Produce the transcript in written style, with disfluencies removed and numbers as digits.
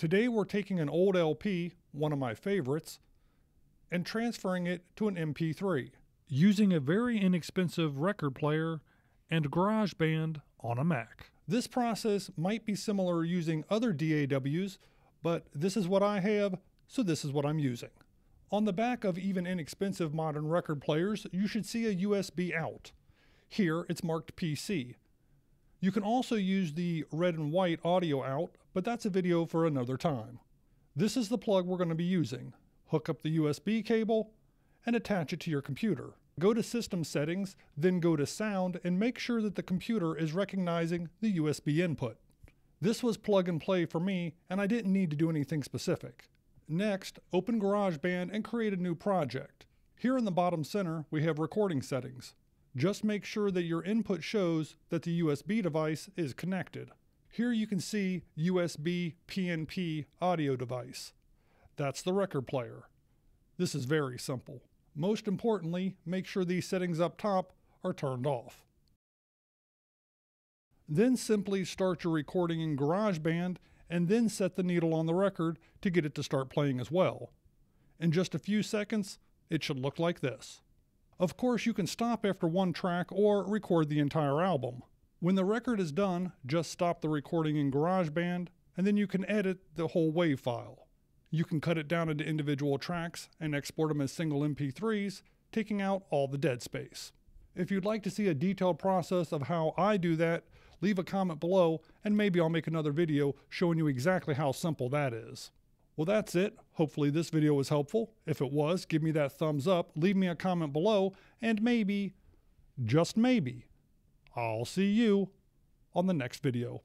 Today we're taking an old LP, one of my favorites, and transferring it to an MP3 using a very inexpensive record player and GarageBand on a Mac. This process might be similar using other DAWs, but this is what I have, so this is what I'm using. On the back of even inexpensive modern record players, you should see a USB out. Here it's marked PC. You can also use the red and white audio out, but that's a video for another time. This is the plug we're going to be using. Hook up the USB cable and attach it to your computer. Go to System Settings, then go to Sound and make sure that the computer is recognizing the USB input. This was plug and play for me, and I didn't need to do anything specific. Next, open GarageBand and create a new project. Here in the bottom center, we have recording settings. Just make sure that your input shows that the USB device is connected. Here you can see USB PNP audio device. That's the record player. This is very simple. Most importantly, make sure these settings up top are turned off. Then simply start your recording in GarageBand and then set the needle on the record to get it to start playing as well. In just a few seconds, it should look like this. Of course, you can stop after one track or record the entire album. When the record is done, just stop the recording in GarageBand, and then you can edit the whole WAV file. You can cut it down into individual tracks and export them as single MP3s, taking out all the dead space. If you'd like to see a detailed process of how I do that, leave a comment below, and maybe I'll make another video showing you exactly how simple that is. Well, that's it. Hopefully this video was helpful. If it was, give me that thumbs up, leave me a comment below, and maybe, just maybe, I'll see you on the next video.